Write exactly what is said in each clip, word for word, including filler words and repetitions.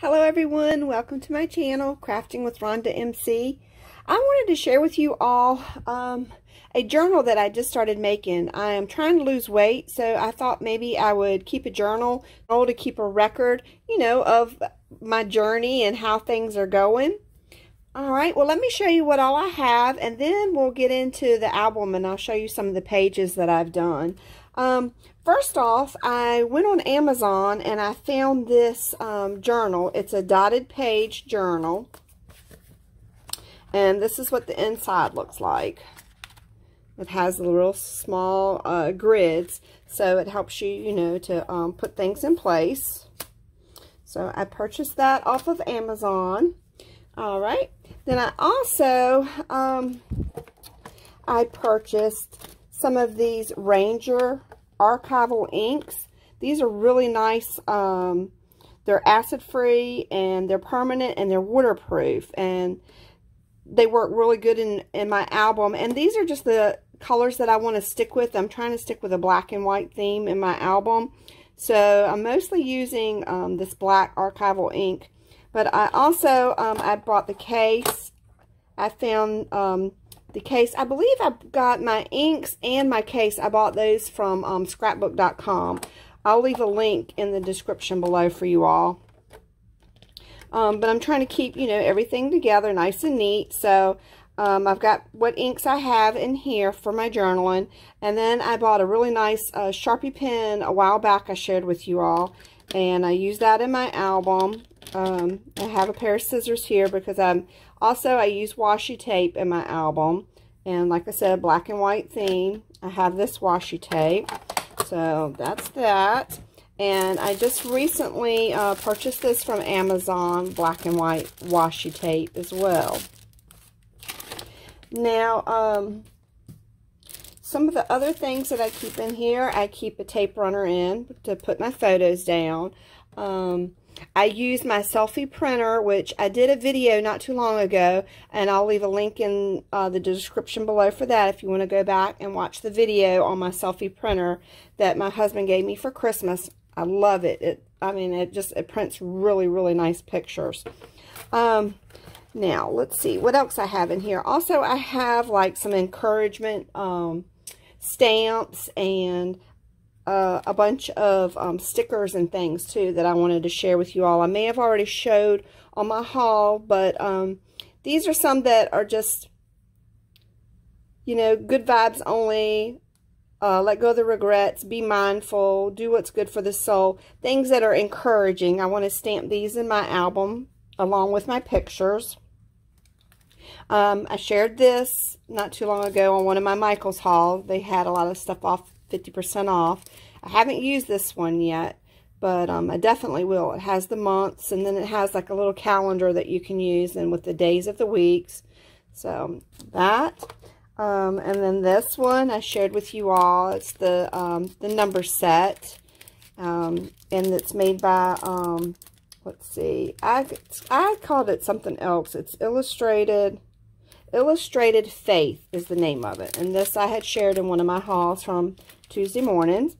Hello everyone, welcome to my channel, Crafting with Ronda M C. I wanted to share with you all um, a journal that I just started making. I am trying to lose weight, so I thought maybe I would keep a journal to keep a record, you know, of my journey and how things are going. All right, well, let me show you what all I have, and then we'll get into the album, and I'll show you some of the pages that I've done. Um, first off, I went on Amazon and I found this um, journal. It's a dotted page journal. And this is what the inside looks like. It has the real small uh, grids, so it helps you, you know, to um, put things in place. So I purchased that off of Amazon. All right. Then I also, um, I purchased some of these Ranger archival inks. These are really nice. Um, they're acid free and they're permanent and they're waterproof, and they work really good in, in my album. And these are just the colors that I want to stick with. I'm trying to stick with a black and white theme in my album. So I'm mostly using um, this black archival ink. But I also, um, I bought the case. I found um, the case. I believe I got my inks and my case. I bought those from um, Scrapbook dot com. I'll leave a link in the description below for you all. Um, but I'm trying to keep, you know, everything together nice and neat. So um, I've got what inks I have in here for my journaling. And then I bought a really nice uh, Sharpie pen a while back I shared with you all. And I use that in my album. Um, I have a pair of scissors here because I'm also, I use washi tape in my album. And like I said, black and white theme. I have this washi tape. So that's that. And I just recently uh, purchased this from Amazon, black and white washi tape as well. Now, um, some of the other things that I keep in here, I keep a tape runner in to put my photos down. Um, I use my selfie printer, which I did a video not too long ago, and I'll leave a link in uh, the description below for that if you want to go back and watch the video on my selfie printer that my husband gave me for Christmas. I love it. It I mean, it just it prints really, really nice pictures. Um, now, let's see what else I have in here. Also, I have like some encouragement um, stamps and Uh, a bunch of um, stickers and things too that I wanted to share with you all. I may have already showed on my haul, but um, these are some that are just, you know, good vibes only, uh, let go of the regrets, be mindful, do what's good for the soul, things that are encouraging. I want to stamp these in my album along with my pictures. Um, I shared this not too long ago on one of my Michael's hauls. They had a lot of stuff off fifty percent off. I haven't used this one yet, but um, I definitely will. It has the months, and then it has like a little calendar that you can use, and with the days of the weeks. So that, um, and then this one I shared with you all. It's the um, the number set, um, and it's made by um, let's see. I I called it something else. It's Illustrated. Illustrated Faith is the name of it. And this I had shared in one of my hauls from Tuesday mornings.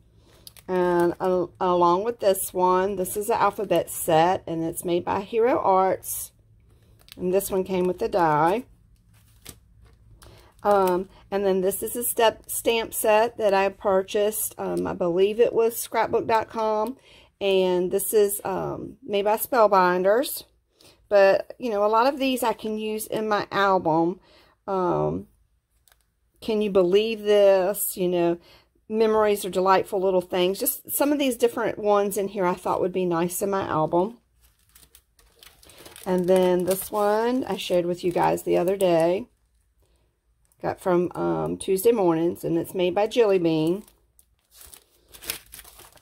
And uh, along with this one, this is the alphabet set, and it's made by Hero Arts. And this one came with the die. Um, and then this is a step stamp set that I purchased. Um, I believe it was Scrapbook dot com. And this is um, made by Spellbinders. But, you know, a lot of these I can use in my album. Um, can you believe this? You know, memories are delightful little things. Just some of these different ones in here I thought would be nice in my album. And then this one I shared with you guys the other day. Got from um, Tuesday mornings, and it's made by Jillybean.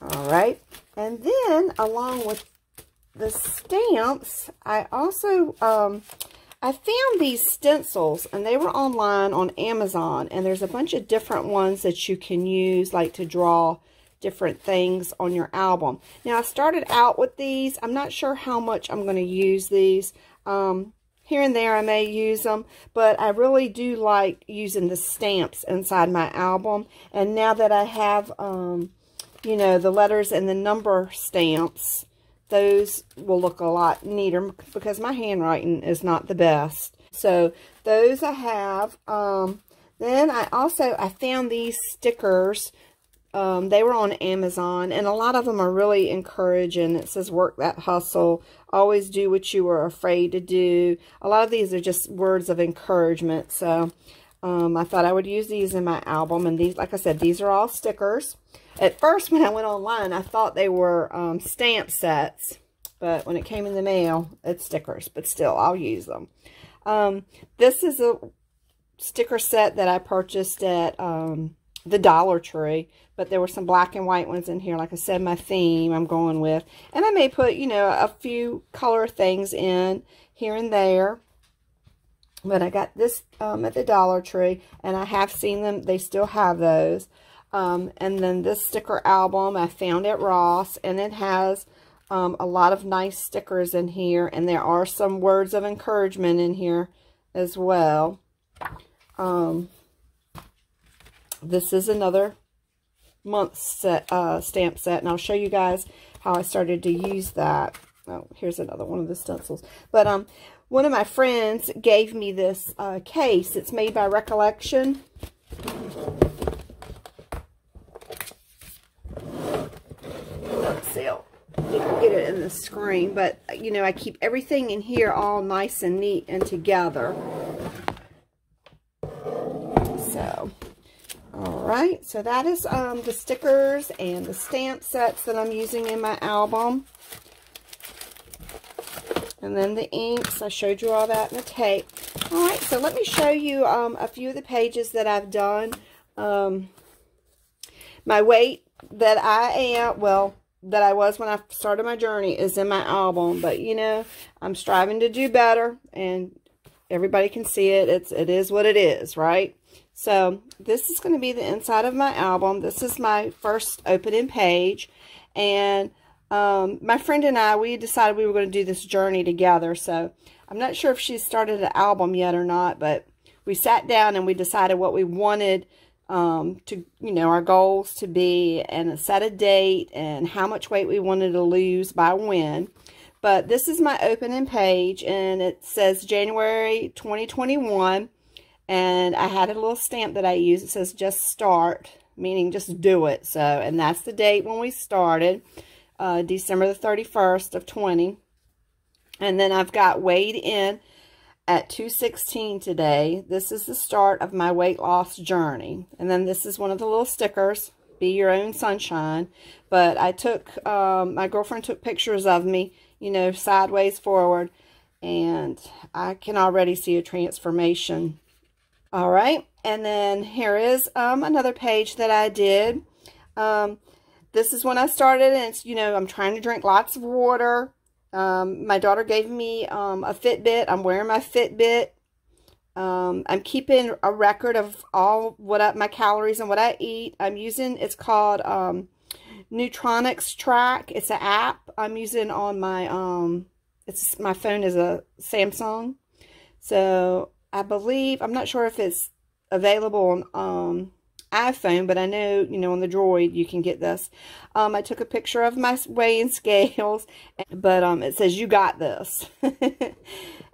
All right. And then along with the stamps, I also, um, I found these stencils, and they were online on Amazon, and there's a bunch of different ones that you can use, like to draw different things on your album. Now, I started out with these. I'm not sure how much I'm going to use these. Um, here and there I may use them, but I really do like using the stamps inside my album, and now that I have, um, you know, the letters and the number stamps, those will look a lot neater because my handwriting is not the best. So those I have. Um, then I also, I found these stickers. Um, they were on Amazon, and a lot of them are really encouraging. It says, work that hustle. Always do what you were afraid to do. A lot of these are just words of encouragement. So um, I thought I would use these in my album. And these, like I said, these are all stickers. At first, when I went online, I thought they were um, stamp sets. But when it came in the mail, it's stickers. But still, I'll use them. Um, this is a sticker set that I purchased at... Um, the Dollar Tree, but there were some black and white ones in here. Like I said, my theme I'm going with, and I may put, you know, a few color things in here and there, but I got this um, at the Dollar Tree, and I have seen them. They still have those. Um, and then this sticker album I found at Ross, and it has um, a lot of nice stickers in here, and there are some words of encouragement in here as well. Um, This is another month set, uh, stamp set, and I'll show you guys how I started to use that. Oh, here's another one of the stencils. But um, one of my friends gave me this uh, case. It's made by Recollection. Let's see, I'll get it in the screen. But, you know, I keep everything in here all nice and neat and together. So... Alright, so that is um, the stickers and the stamp sets that I'm using in my album. And then the inks, I showed you all that, and the tape. Alright, so let me show you um, a few of the pages that I've done. Um, my weight that I am, well, that I was when I started my journey is in my album. But, you know, I'm striving to do better, and everybody can see it. It's, it is what it is, right? So this is going to be the inside of my album. This is my first opening page. And um, my friend and I, we decided we were going to do this journey together. So I'm not sure if she's started an album yet or not, but we sat down and we decided what we wanted um, to, you know, our goals to be, and set a date and how much weight we wanted to lose by when. But this is my opening page, and it says January twenty twenty-one. And I had a little stamp that I used. It says, just start, meaning just do it. So, and that's the date when we started, uh, December the thirty-first of twenty. And then I've got weighed in at two sixteen today. This is the start of my weight loss journey. And then this is one of the little stickers, be your own sunshine. But I took, um, my girlfriend took pictures of me, you know, sideways forward. And I can already see a transformation. All right, and then here is um, another page that I did. Um, this is when I started, and it's, you know, I'm trying to drink lots of water. Um, my daughter gave me um, a Fitbit. I'm wearing my Fitbit. Um, I'm keeping a record of all what I, my calories and what I eat. I'm using, it's called um, Nutronix Track. It's an app I'm using on my, um, it's, my phone is a Samsung. So... I believe, I'm not sure if it's available on um, iPhone, but I know, you know, on the Droid you can get this. Um, I took a picture of my weighing scales, but um, it says, you got this.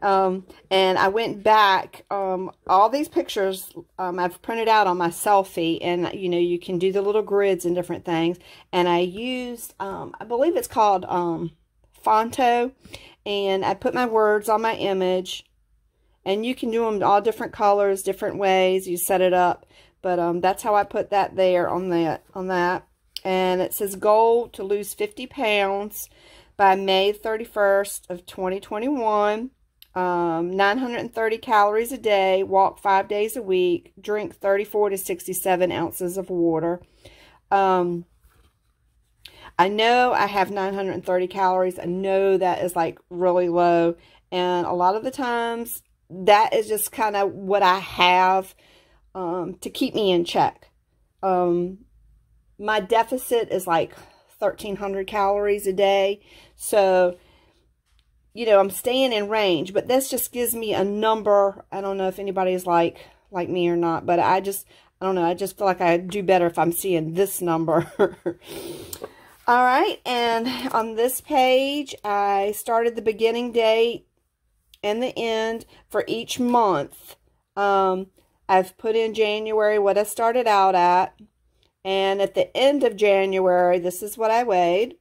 um, and I went back, um, all these pictures um, I've printed out on my selfie, and, you know, you can do the little grids and different things. And I used, um, I believe it's called um, Fonto, and I put my words on my image. And you can do them all different colors, different ways. You set it up. But um, that's how I put that there on that. On that. And it says goal to lose fifty pounds by May thirty-first of twenty twenty-one. Um, nine hundred thirty calories a day. Walk five days a week. Drink thirty-four to sixty-seven ounces of water. Um, I know I have nine hundred thirty calories. I know that is like really low. And a lot of the times... that is just kind of what I have um, to keep me in check. Um, my deficit is like thirteen hundred calories a day. So, you know, I'm staying in range. But this just gives me a number. I don't know if anybody's like, like me or not. But I just, I don't know. I just feel like I do better if I'm seeing this number. All right, and on this page, I started the beginning date and the end for each month. Um, I've put in January what I started out at, and at the end of January, this is what I weighed.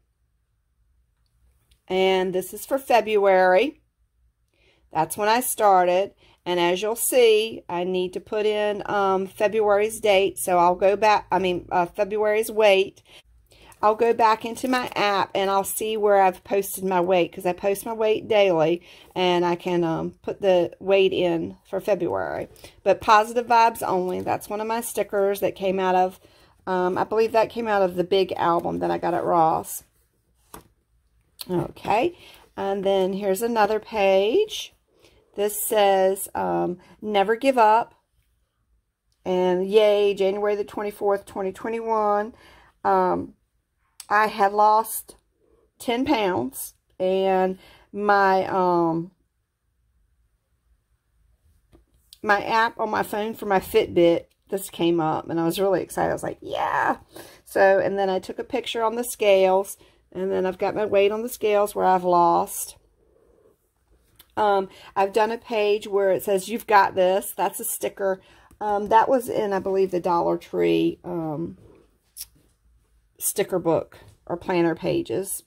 And this is for February. That's when I started. And as you'll see, I need to put in um, February's date. So I'll go back, I mean, uh, February's weight. I'll go back into my app and I'll see where I've posted my weight, because I post my weight daily, and I can um, put the weight in for February. But Positive Vibes Only, that's one of my stickers that came out of, um, I believe that came out of the big album that I got at Ross. Okay, and then here's another page. This says, um, Never Give Up, and yay, January the twenty-fourth, twenty twenty-one. Um, I had lost ten pounds, and my, um, my app on my phone for my Fitbit, this came up, and I was really excited. I was like, yeah. So, and then I took a picture on the scales, and then I've got my weight on the scales where I've lost. Um, I've done a page where it says, you've got this. That's a sticker. Um, that was in, I believe, the Dollar Tree um, sticker book or planner pages.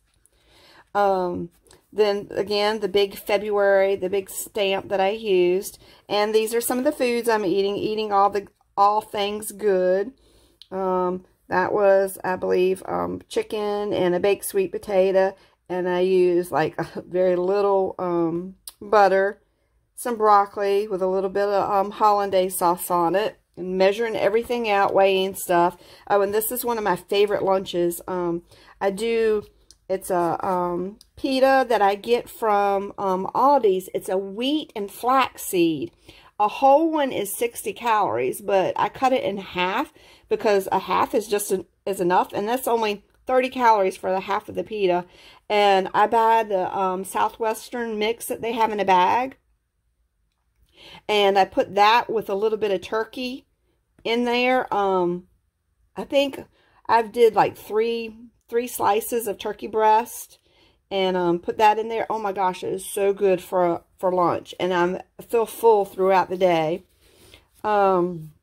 Um, then, again, the big February, the big stamp that I used. And these are some of the foods I'm eating, eating all the all things good. Um, that was, I believe, um, chicken and a baked sweet potato. And I used, like, a very little... Um, butter, some broccoli with a little bit of um, hollandaise sauce on it, and measuring everything out, weighing stuff. Oh, and this is one of my favorite lunches. Um, I do, it's a um, pita that I get from um, Aldi's. It's a wheat and flaxseed. A whole one is sixty calories, but I cut it in half because a half is just an, is enough, and that's only thirty calories for the half of the pita. And I buy the um, Southwestern mix that they have in a bag. And I put that with a little bit of turkey in there. Um, I think I've did like three, three slices of turkey breast. And um, put that in there. Oh my gosh, it is so good for, for lunch. And I'm, I feel full throughout the day. Um...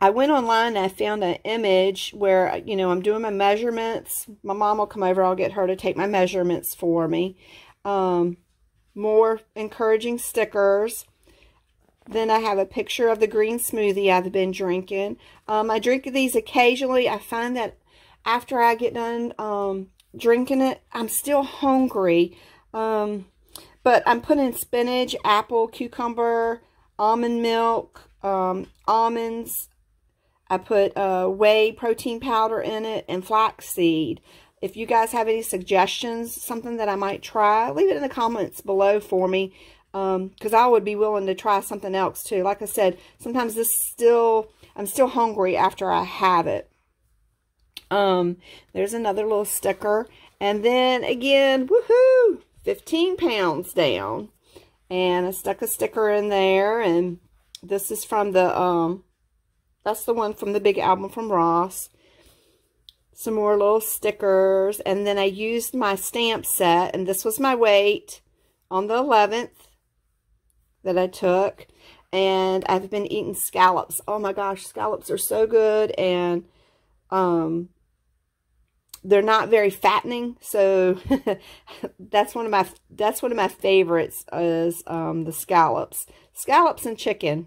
I went online and I found an image where, you know, I'm doing my measurements. My mom will come over. I'll get her to take my measurements for me. Um, more encouraging stickers. Then I have a picture of the green smoothie I've been drinking. Um, I drink these occasionally. I find that after I get done um, drinking it, I'm still hungry. Um, but I'm putting spinach, apple, cucumber, almond milk, um, almonds. I put uh, whey protein powder in it and flaxseed. If you guys have any suggestions, something that I might try, leave it in the comments below for me, because um, I would be willing to try something else too. Like I said, sometimes this still, I'm still hungry after I have it. Um, there's another little sticker. And then again, woohoo, fifteen pounds down. And I stuck a sticker in there. And this is from the... Um, That's the one from the big album from Ross. Some more little stickers. And then I used my stamp set. And this was my weight on the eleventh that I took. And I've been eating scallops. Oh my gosh, scallops are so good. And um, they're not very fattening. So that's one of my that's one of my favorites is um, the scallops. Scallops and chicken.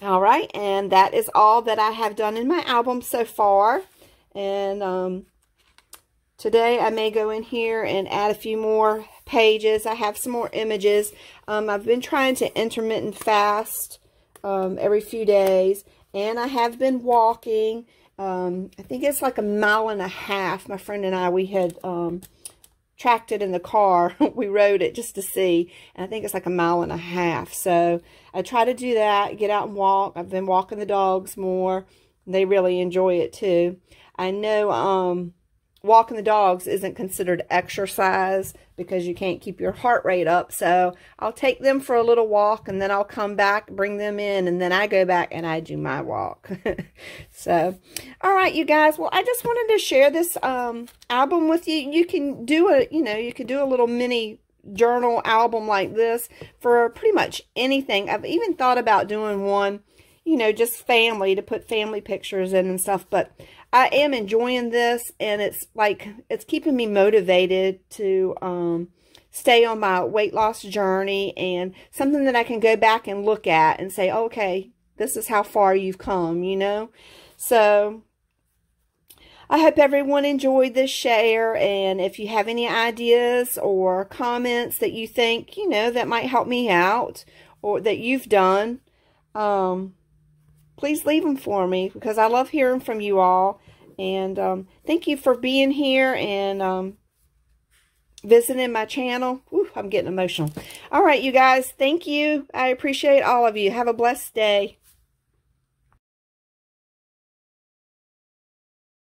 All right, and that is all that I have done in my album so far. And um, today I may go in here and add a few more pages. I have some more images. Um, I've been trying to intermittent fast um, every few days. And I have been walking. Um, I think it's like a mile and a half. My friend and I, we had um, tracked it in the car. We rode it just to see. And I think it's like a mile and a half. So... I try to do that, get out and walk. I've been walking the dogs more. They really enjoy it too. I know um, walking the dogs isn't considered exercise because you can't keep your heart rate up. So I'll take them for a little walk and then I'll come back, bring them in, and then I go back and I do my walk. So All right, you guys. Well, I just wanted to share this um, album with you. You can do a, you know, you could do a little mini journal album like this for pretty much anything. I've even thought about doing one, you know, just family, to put family pictures in and stuff. But I am enjoying this, and it's like, it's keeping me motivated to um, stay on my weight loss journey, and something that I can go back and look at and say, okay, this is how far you've come, you know. So I hope everyone enjoyed this share, and if you have any ideas or comments that you think, you know, that might help me out, or that you've done, um, please leave them for me, because I love hearing from you all. And um, thank you for being here and um, visiting my channel. Whew, I'm getting emotional. All right, you guys, thank you. I appreciate all of you. Have a blessed day.